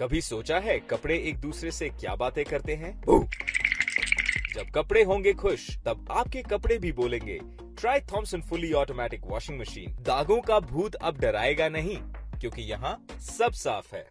कभी सोचा है कपड़े एक दूसरे से क्या बातें करते हैं? जब कपड़े होंगे खुश तब आपके कपड़े भी बोलेंगे। Try Thomson fully automatic washing machine दागों का भूत अब डराएगा नहीं, क्योंकि यहाँ सब साफ है।